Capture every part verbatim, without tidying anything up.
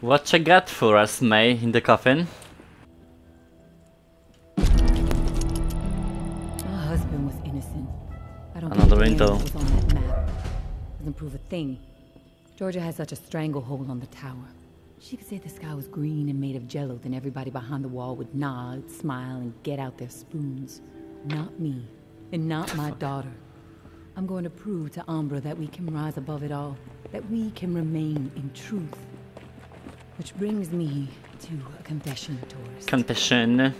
What you got for us, Mei, in the coffin? My husband was innocent. I don't Another window. Was on that map. Doesn't prove a thing. Georgia has such a stranglehold on the tower. She could say the sky was green and made of jello, then everybody behind the wall would nod, smile, and get out their spoons. Not me, and not my daughter. I'm going to prove to Umbra that we can rise above it all, that we can remain in truth. Which brings me to a confession, Taurus. Confession.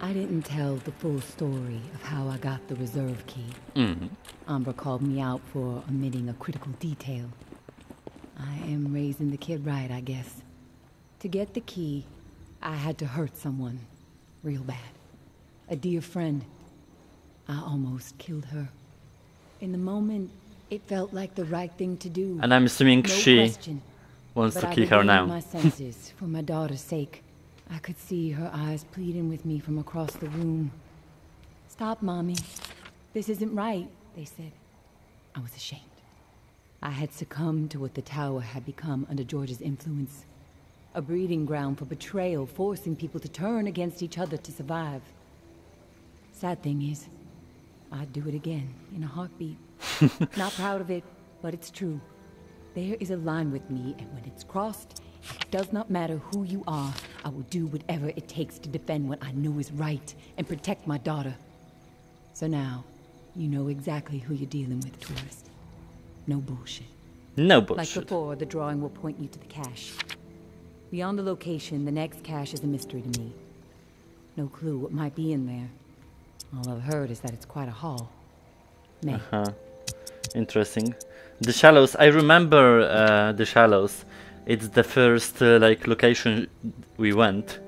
I didn't tell the full story of how I got the reserve key. Mm-hmm. Umbra called me out for omitting a critical detail. I am raising the kid right, I guess. To get the key, I had to hurt someone real bad. A dear friend. I almost killed her. In the moment, it felt like the right thing to do. And I'm assuming no she... question. Wants but to kill her now. My senses, for my daughter's sake. I could see her eyes pleading with me from across the room. Stop, Mommy. This isn't right, they said. I was ashamed. I had succumbed to what the tower had become under George's influence. A breeding ground for betrayal, forcing people to turn against each other to survive. Sad thing is, I'd do it again in a heartbeat. Not proud of it, but it's true. There is a line with me, and when it's crossed, it does not matter who you are. I will do whatever it takes to defend what I know is right and protect my daughter. So now, you know exactly who you're dealing with, tourist. No bullshit. No bullshit. Like before, the drawing will point you to the cache. Beyond the location, the next cache is a mystery to me. No clue what might be in there. All I've heard is that it's quite a haul. Mei. Uh-huh. Interesting. The Shallows, I remember uh, the Shallows. It's the first uh, like location we went.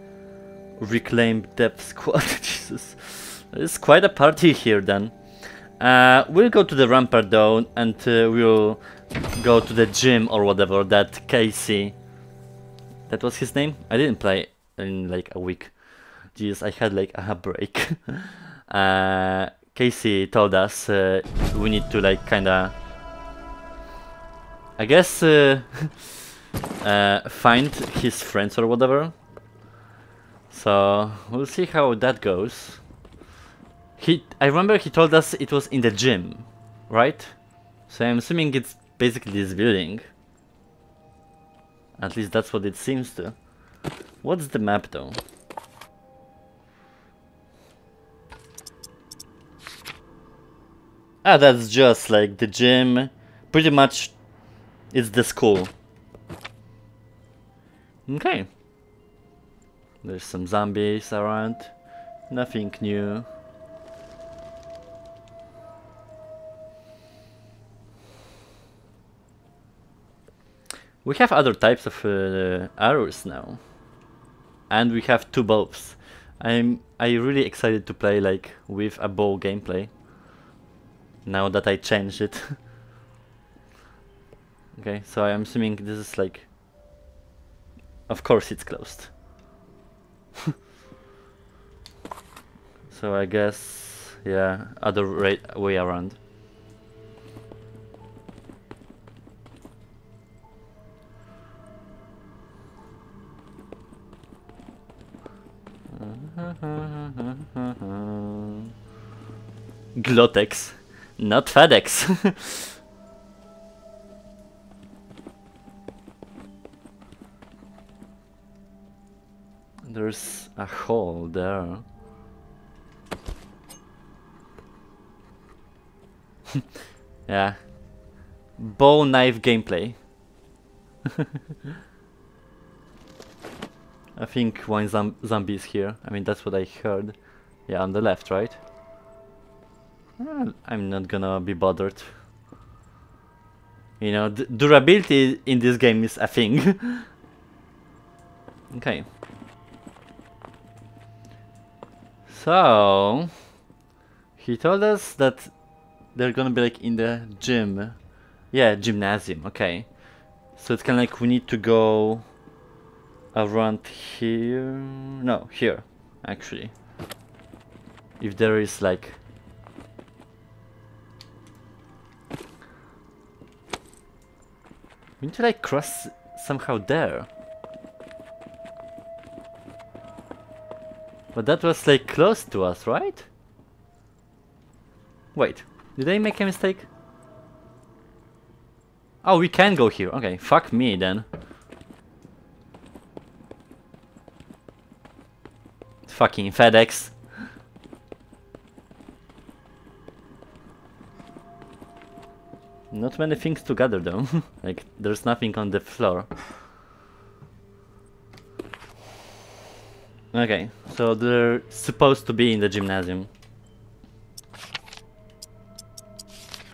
Reclaim Depth Squad. Jesus, it's quite a party here. Then uh, we'll go to the Rampart though, and uh, we'll go to the gym or whatever. That Casey, that was his name. I didn't play in like a week. Jesus, I had like a break. uh, Casey told us uh, we need to like kinda. I guess uh, uh, find his friends or whatever. So we'll see how that goes. He, I remember he told us it was in the gym, right? So I'm assuming it's basically this building. At least that's what it seems to. What's the map though? Ah, that's just like the gym. Pretty much. It's the school. Okay. There's some zombies around. Nothing new. We have other types of uh, arrows now. And we have two bows. I'm I really excited to play like with a bow gameplay. Now that I changed it. Okay, so I'm assuming this is like... Of course it's closed. So I guess... Yeah, other right way around. Glotex, not FedEx. There's a hole there. Yeah. Bow knife gameplay. I think one zom zombie is here. I mean, that's what I heard. Yeah, on the left, right? Well, I'm not gonna be bothered. You know, d durability in this game is a thing. Okay. So, he told us that they're gonna be like in the gym. Yeah, gymnasium, okay. So it's kinda like we need to go around here. No, here, actually. If there is like... We need to like cross somehow there. But that was like close to us, right? Wait, did I make a mistake? Oh, we can go here. Okay, fuck me then. Fucking FedEx. Not many things to gather though. Like, there's nothing on the floor. Okay, so they're supposed to be in the gymnasium.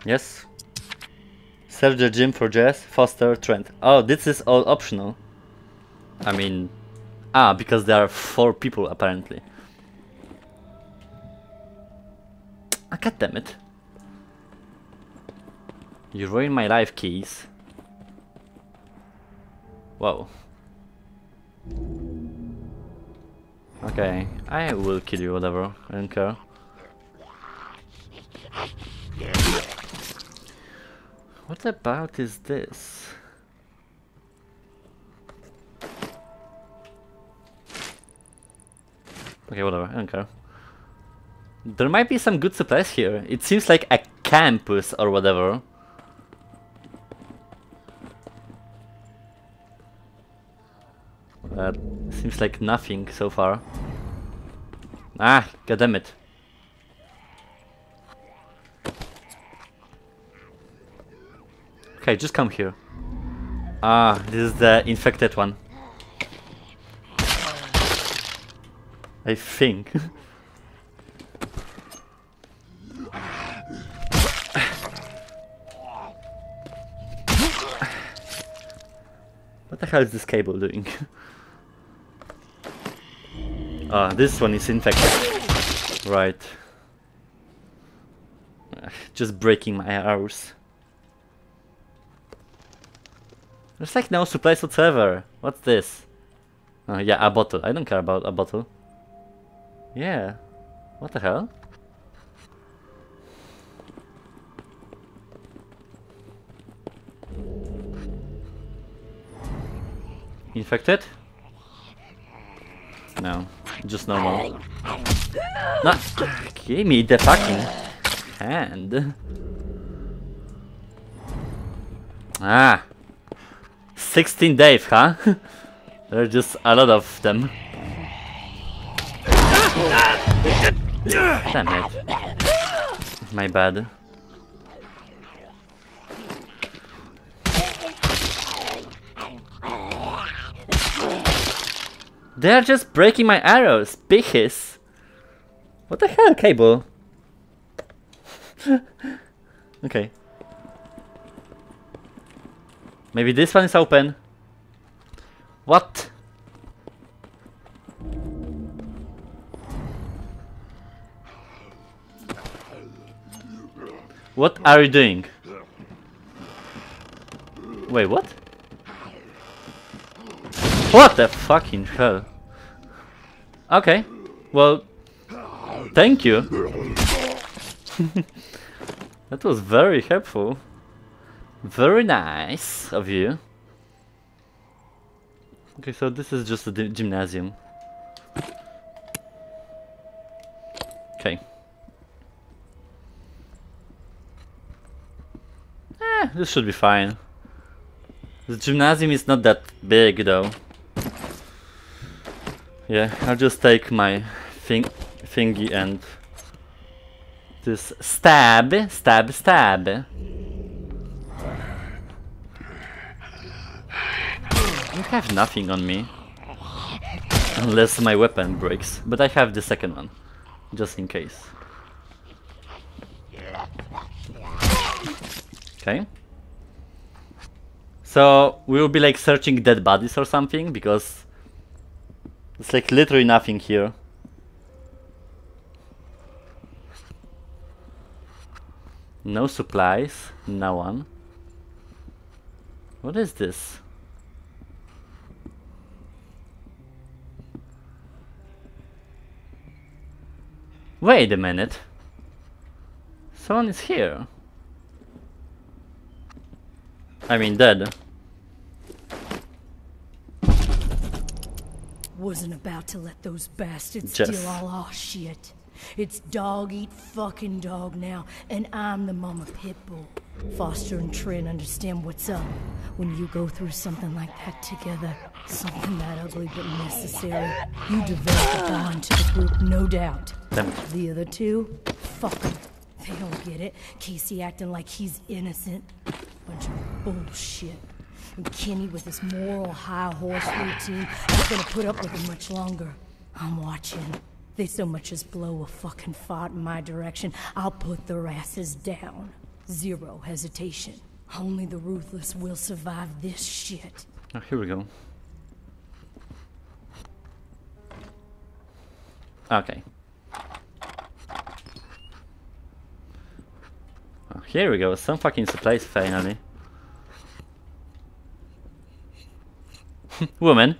Yes? Search the gym for Jess, Foster, Trent. Oh, this is all optional. I mean... Ah, because there are four people apparently. Ah, god damn it. You ruined my life, Keys. Wow. Okay, I will kill you, whatever. I don't care. What about is this? Okay, whatever. I don't care. There might be some good supplies here. It seems like a campus or whatever. That seems like nothing so far. Ah, goddammit. Okay, just come here. Ah, this is the infected one. I think. What the hell is this cable doing? Ah, this one is infected. Right. Just breaking my arrows. There's like no supplies whatsoever. What's this? Oh yeah, a bottle. I don't care about a bottle. Yeah. What the hell? Infected? No. Just normal. No, give me the fucking hand. Ah, sixteen Dave, huh? There are just a lot of them. Damn it! My bad. They are just breaking my arrows, bitches. What the hell, Cable? Okay. Maybe this one is open. What? What are you doing? Wait, what? What the fucking hell? Okay, well, thank you. That was very helpful. Very nice of you. Okay, so this is just a gymnasium. Okay. Eh, this should be fine. The gymnasium is not that big though. Yeah, I'll just take my thing, thingy and this stab, stab, stab. I have nothing on me, unless my weapon breaks. But I have the second one, just in case. Okay. So we will be like searching dead bodies or something because. It's like literally nothing here. No supplies, no one. What is this? Wait a minute. Someone is here. I mean dead. Wasn't about to let those bastards Jess. steal all our shit. It's dog eat fucking dog now, and I'm the mama pit bull. Foster and Trent understand what's up when you go through something like that together. Something that ugly but necessary. You develop a bond to the group, no doubt. Damn. The other two, fuck them. They don't get it. Casey acting like he's innocent. Bunch of bullshit. And Kenny with his moral high horse routine is gonna put up with it much longer. I'm watching. They so much as blow a fucking fart in my direction, I'll put their asses down. Zero hesitation. Only the ruthless will survive this shit. Oh, here we go. Okay. Oh, here we go. Some fucking supplies finally. Woman.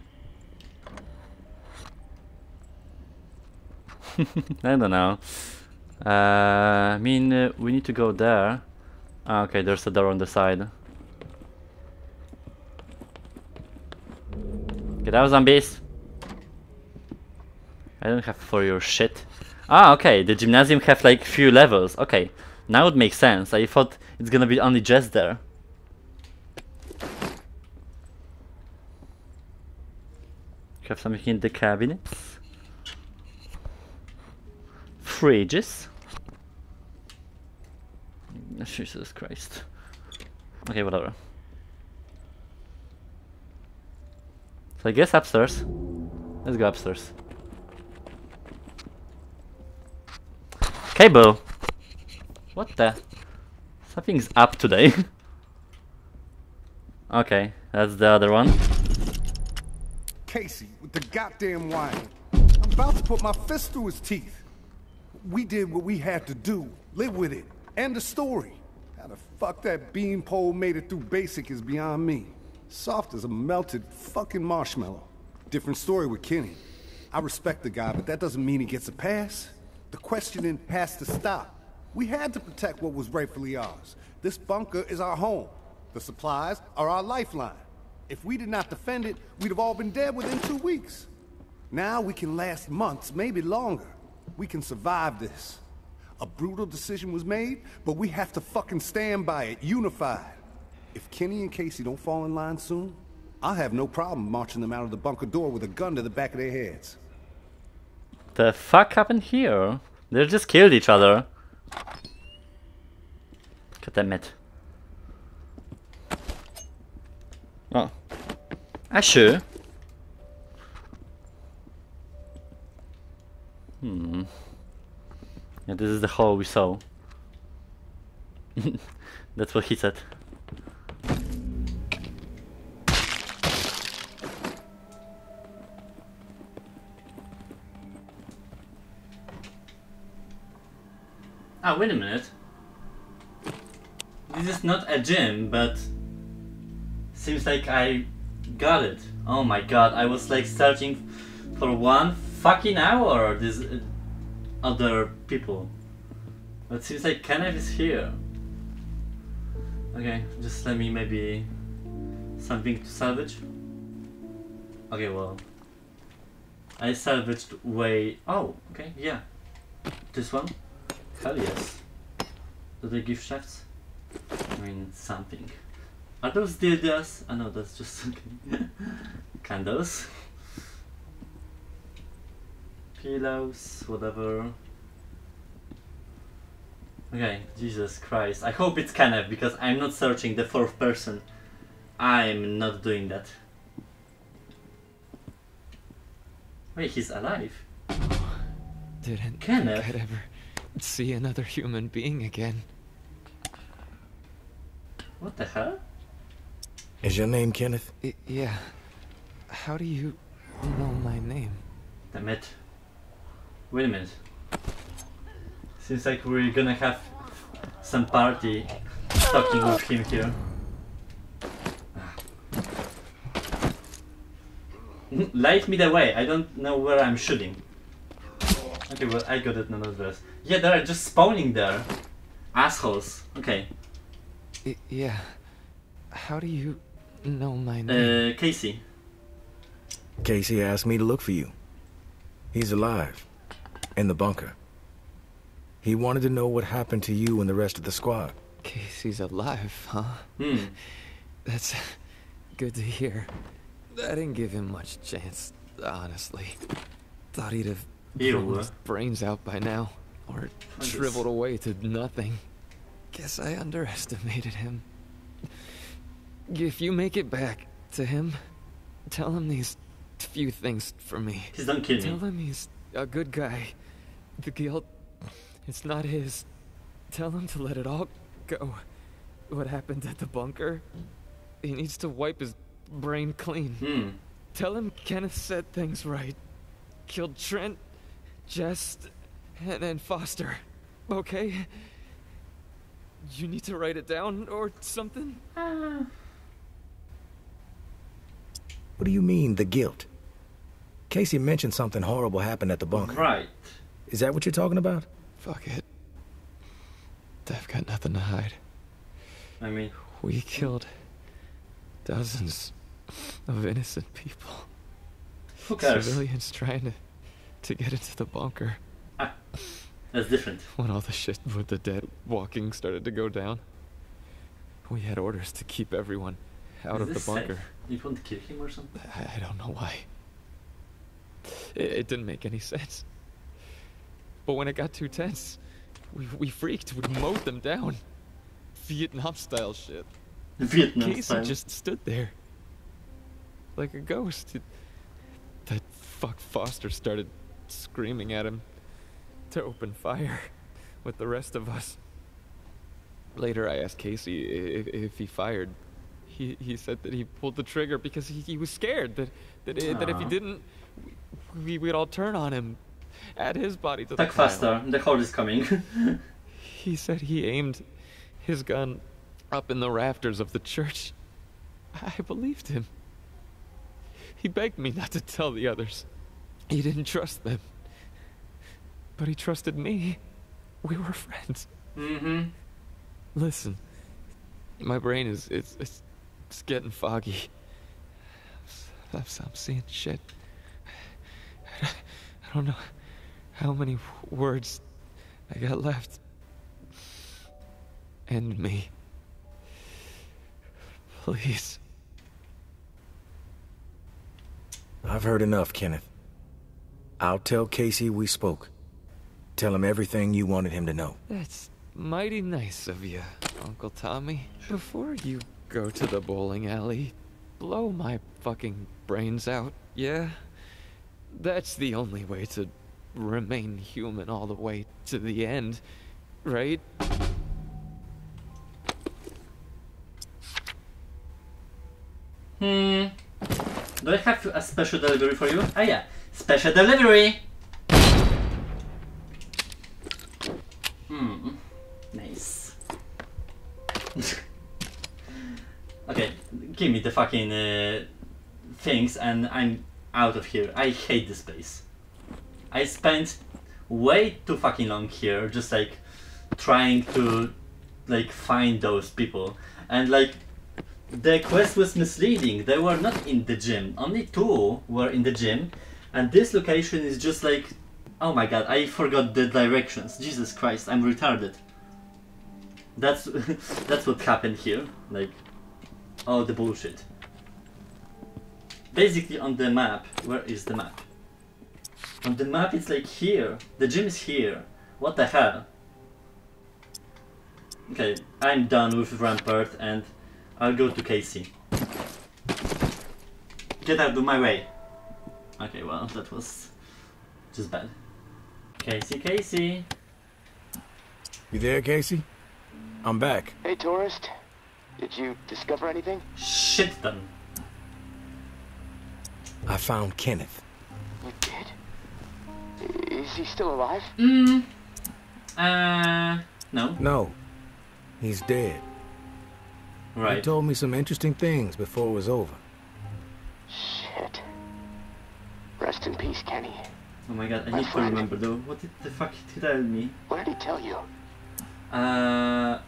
I don't know. Uh, I mean, uh, we need to go there. Okay, there's a door on the side. Get out, zombies! I don't have for your shit. Ah, okay, the gymnasium have like few levels. Okay, now it makes sense. I thought it's gonna be only Jess there. Have something in the cabinets. Fridges. Jesus Christ. Okay, whatever. So I guess upstairs. Let's go upstairs. Cable! What the? Something's up today. Okay, that's the other one. Casey with the goddamn wine. I'm about to put my fist through his teeth. We did what we had to do. Live with it. End the story. How the fuck that beanpole made it through basic is beyond me. Soft as a melted fucking marshmallow. Different story with Kenny. I respect the guy, but that doesn't mean he gets a pass. The questioning has to stop. We had to protect what was rightfully ours. This bunker is our home. The supplies are our lifeline. If we did not defend it, we'd have all been dead within two weeks. Now we can last months, maybe longer. We can survive this. A brutal decision was made, but we have to fucking stand by it, unified. If Kenny and Casey don't fall in line soon, I'll have no problem marching them out of the bunker door with a gun to the back of their heads. The fuck happened here? They just killed each other. God damn it. Oh. Ah, sure. Hmm. Yeah, this is the hole we saw. That's what he said. Ah, wait a minute. This is not a gym, but... seems like I got it. Oh my god, I was like searching for one fucking hour, these uh, other people. But seems like Kenneth is here. Okay, just let me maybe something to salvage. Okay, well, I salvaged way... oh, okay, yeah. This one? Hell yes. Do they give shafts? I mean, something. Are those dildos? Oh no, that's just okay. Candles. Pillows, whatever. Okay, Jesus Christ. I hope it's Kenneth because I'm not searching the fourth person. I'm not doing that. Wait, he's alive. Oh, didn't Kenneth. think I'd ever see another human being again. What the hell? Is your name Kenneth? I, yeah. How do you know my name? Damn it. Wait a minute. Seems like we're gonna have some party talking with him here. Light me the way, I don't know where I'm shooting. Okay, well, I got it nonetheless. Yeah, they are just spawning there. Assholes. Okay. I, yeah. How do you... no, my name. Uh, Casey. Casey asked me to look for you. He's alive. In the bunker. He wanted to know what happened to you and the rest of the squad. Casey's alive, huh? Hmm. That's good to hear. I didn't give him much chance, honestly. Thought he'd have blown his brains out by now, or shriveled away to nothing. Guess I underestimated him. If you make it back to him, tell him these few things for me. He's not kidding. Tell him he's a good guy. The guilt, it's not his. Tell him to let it all go. What happened at the bunker? He needs to wipe his brain clean. Hmm. Tell him Kenneth said things right. Killed Trent, Jess, and, and Foster. Okay? You need to write it down or something? Uh. What do you mean, the guilt? Casey mentioned something horrible happened at the bunker. Right. Is that what you're talking about? Fuck it. I've got nothing to hide. I mean, we killed dozens of innocent people. Who cares? Civilians trying to, to get into the bunker. Ah, that's different. When all the shit with the dead walking started to go down, we had orders to keep everyone out Is of the bunker. Safe? You want to kill him or something? I, I don't know why. It, it didn't make any sense. But when it got too tense, we, we freaked. We mowed them down. Vietnam-style shit. Vietnam Casey style. Just stood there. Like a ghost. It, that fuck Foster started screaming at him to open fire with the rest of us. Later, I asked Casey if, if he fired. He, he said that he pulled the trigger because he, he was scared that that, it, that if he didn't, we, we'd all turn on him. Add his body to the Attack faster, the horde is coming. He said he aimed his gun up in the rafters of the church. I believed him. He begged me not to tell the others. He didn't trust them. But he trusted me. We were friends. Mm-hmm. Listen, my brain is it's it's, it's getting foggy. I'm, I'm seeing shit. I don't know how many words I got left. End me. Please. I've heard enough, Kenneth. I'll tell Casey we spoke. Tell him everything you wanted him to know. That's mighty nice of you, Uncle Tommy. Before you go to the bowling alley, blow my fucking brains out, yeah? That's the only way to remain human all the way to the end, right? Hmm. Do I have a special delivery for you? Ah, yeah. Special delivery! Hmm. Nice. Okay, give me the fucking uh, things and I'm out of here. I hate this place. I spent way too fucking long here just like trying to like find those people, and like the quest was misleading. They were not in the gym. Only two were in the gym, and this location is just like, oh my god, I forgot the directions. Jesus Christ, I'm retarded. That's that's what happened here. Like, oh, the bullshit. Basically on the map, where is the map? On the map it's like here, the gym is here, what the hell? Okay, I'm done with Rampart and I'll go to Casey. Get out of my way. Okay, well that was just bad. Casey, Casey! You there, Casey? I'm back. Hey tourist, did you discover anything? Shit done. I found Kenneth. You did? Is he still alive? Mm. Uh, no. No. He's dead. Right. He told me some interesting things before it was over. Shit. Rest in peace, Kenny. Oh my god, I need to remember though. What did the fuck he tell me? What did he tell you? Uh,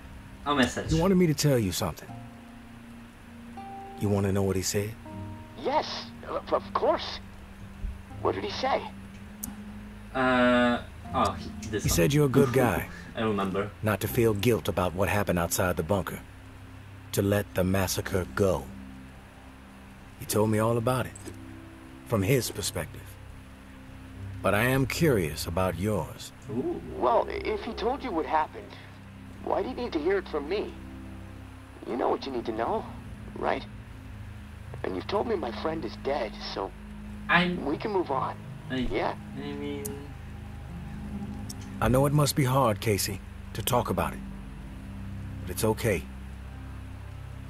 a message. He wanted me to tell you something. You want to know what he said? Yes. Of course. What did he say? Uh, oh, this He one. said you're a good guy. I remember. Not to feel guilt about what happened outside the bunker. To let the massacre go. He told me all about it. From his perspective. But I am curious about yours. Ooh. Well, if he told you what happened, why do you need to hear it from me? You know what you need to know, right? And you've told me my friend is dead, so I'm... we can move on. I... Yeah. I mean... I know it must be hard, Casey, to talk about it. But it's okay.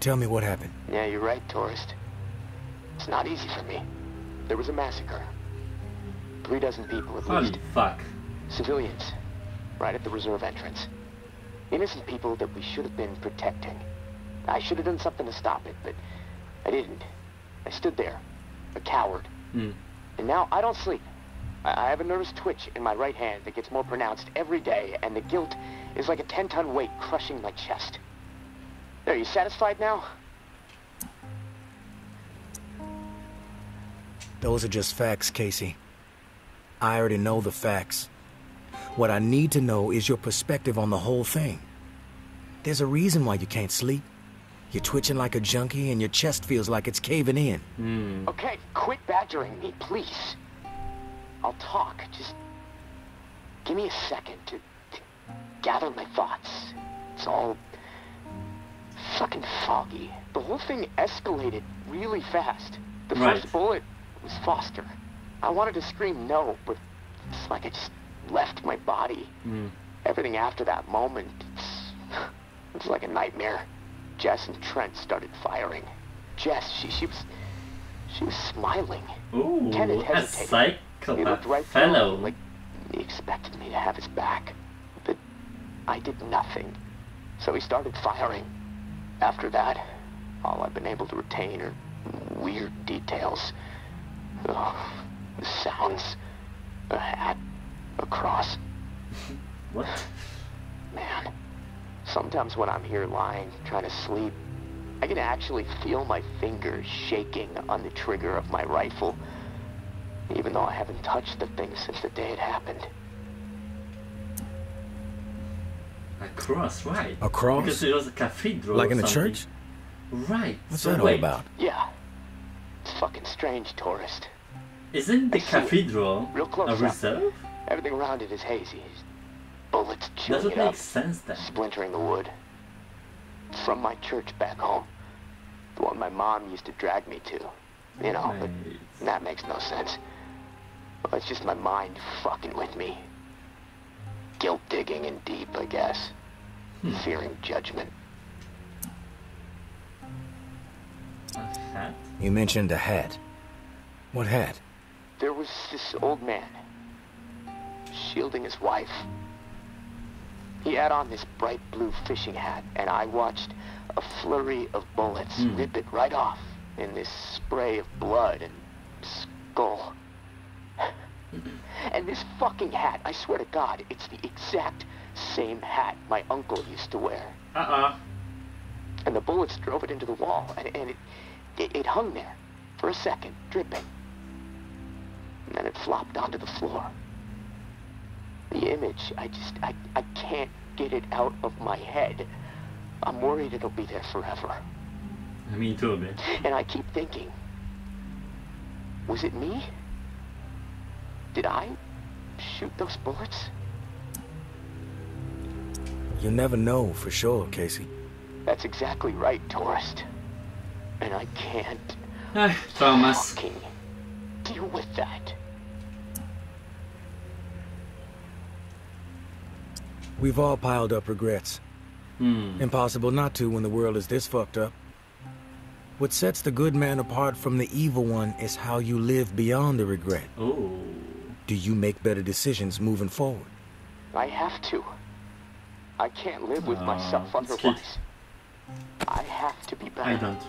Tell me what happened. Yeah, you're right, tourist. It's not easy for me. There was a massacre. Three dozen people at least. Holy fuck. Civilians. Right at the reserve entrance. Innocent people that we should have been protecting. I should have done something to stop it, but I didn't. I stood there. A coward. Mm. And now I don't sleep. I have a nervous twitch in my right hand that gets more pronounced every day, and the guilt is like a ten-ton weight crushing my chest. There, you satisfied now? Those are just facts, Casey. I already know the facts. What I need to know is your perspective on the whole thing. There's a reason why you can't sleep. You're twitching like a junkie, and your chest feels like it's caving in. Mm. Okay, quit badgering me, please. I'll talk. Just give me a second to, to gather my thoughts. It's all fucking foggy. The whole thing escalated really fast. The right. first bullet was Foster. I wanted to scream no, but it's like I just left my body. Mm. Everything after that moment, it's, it's like a nightmare. Jess and Trent started firing. Jess, she, she was she was smiling. Ooh, Kenneth hesitated. That's He looked right through me, like he expected me to have his back, but I did nothing. So he started firing. After that, all I've been able to retain are weird details. Oh, the sounds, a hat, a cross. What? Man, sometimes when I'm here lying, trying to sleep, I can actually feel my fingers shaking on the trigger of my rifle. Even though I haven't touched the thing since the day it happened. A cross, right? A cross? Because it was a cathedral. Like in a church? Right. What's that all about? Yeah. It's fucking strange, tourist. Isn't the cathedral a reserve? Everything around it is hazy. Bullets chewing it up. Doesn't make sense then. Splintering the wood. From my church back home. The one my mom used to drag me to. You know, but that makes no sense. Well, it's just my mind fucking with me. Guilt digging in deep, I guess. Hmm. Fearing judgment. A hat? You mentioned a hat. What hat? There was this old man. Shielding his wife. He had on this bright blue fishing hat, and I watched a flurry of bullets hmm. rip it right off in this spray of blood and skull. And this fucking hat, I swear to God, it's the exact same hat my uncle used to wear. Uh-uh. And the bullets drove it into the wall, and, and it, it it hung there for a second, dripping. And then it flopped onto the floor. The image, I just, I, I can't get it out of my head. I'm worried it'll be there forever. I mean, too a bit. And I keep thinking, was it me? Did I shoot those bullets? You'll never know for sure, Casey. That's exactly right, tourist. And I can't ah, Thomas. fucking deal with that. We've all piled up regrets. Hmm. Impossible not to when the world is this fucked up. What sets the good man apart from the evil one is how you live beyond the regret. Oh. Do you make better decisions moving forward? I have to. I can't live with uh, myself otherwise. I have to be better. I don't.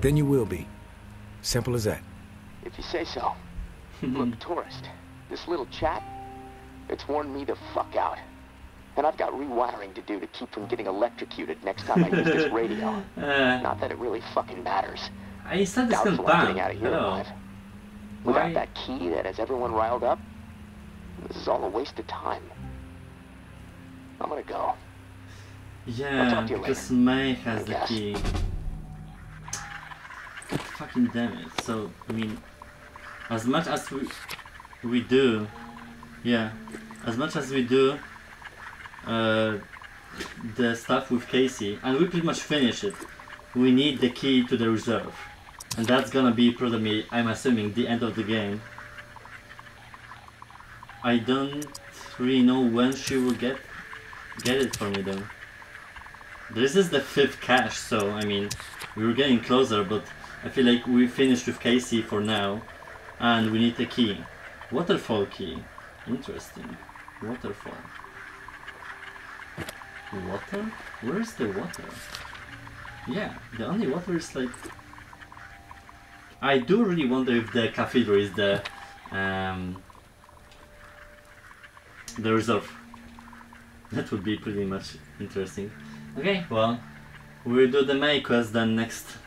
Then you will be. Simple as that. If you say so. Look, tourist, this little chat, it's worn me the fuck out. And I've got rewiring to do to keep from getting electrocuted next time I use this radio. Uh, Not that it really fucking matters. It's not this getting out of here alive. Without Why? that key that has everyone riled up, this is all a waste of time. I'm gonna go. Yeah, because Mei has the key. Fucking damn it. So, I mean, as much as we, we do, yeah, as much as we do uh, the stuff with Casey, and we pretty much finish it, we need the key to the reserve. And that's gonna be probably, I'm assuming, the end of the game. I don't really know when she will get get it for me though. This is the fifth cache, so I mean, we were getting closer, but I feel like we finished with Casey for now, and we need a key. Waterfall key. Interesting. Waterfall. Water? Where's the water? Yeah, the only water is like... I do really wonder if the cathedral is the... Um, the reserve. That would be pretty much interesting. Okay, well, we'll do the Mei quest then next